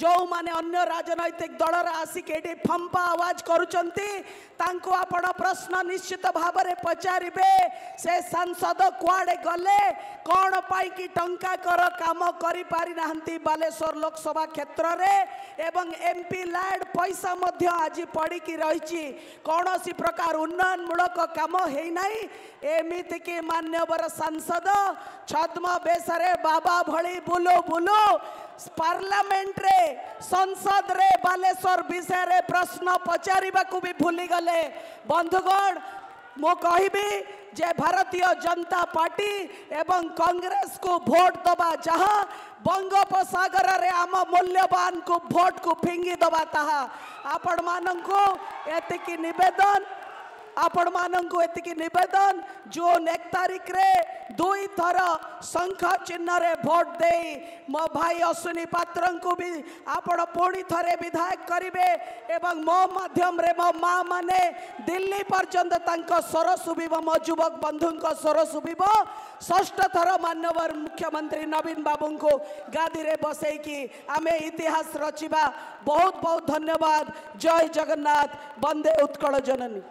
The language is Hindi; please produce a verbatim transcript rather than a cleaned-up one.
जो माने अन्य राजनैतिक दलर आसिक ये फंपा आवाज करुचंती तांको आपण प्रश्न निश्चित भाव में पचारे से सांसद कुआड़े गले कौन पाई टंका कर काम करी पारी नाहंती बालेश्वर लोकसभा क्षेत्र में एवं एमपी लैड पैसा मध्य आज पड़ी रही कौन सी प्रकार उन्नयनमूलक काम होना एमतीकि मान्यवर सांसद छद्म बेसरे बाबा भली बुलू बुलू पार्लियामेंट रे संसद रे बालेश्वर विषय रे प्रश्न पचारिबा को भी भूली गले। बंधुगण मो कहबी जे भारतीय जनता पार्टी एवं कांग्रेस को भोट दबा जहाँ बंगोपसागर रे आम मूल्यवान को भोट को फिंगी दबा ताहा आपण मानंकु एतिकी निवेदन आपण मानंकु एतिकी निवेदन जो एक तारीख रे दुई थर शंख चिन्ह रे भोट दे मो भाई अश्विनी पात्र को भी आपण पुणी थरे विधायक करेंगे एवं मो माध्यम रे मो माँ माने दिल्ली पर्यंत तांक स्वर शुभ मो युवक बंधु स्वर शुभ षष्ठ थर मानवर मुख्यमंत्री नवीन बाबू को गादी रे बसैकी आमे इतिहास रचिबा। बहुत बहुत धन्यवाद। जय जगन्नाथ। वंदे उत्कल जननी।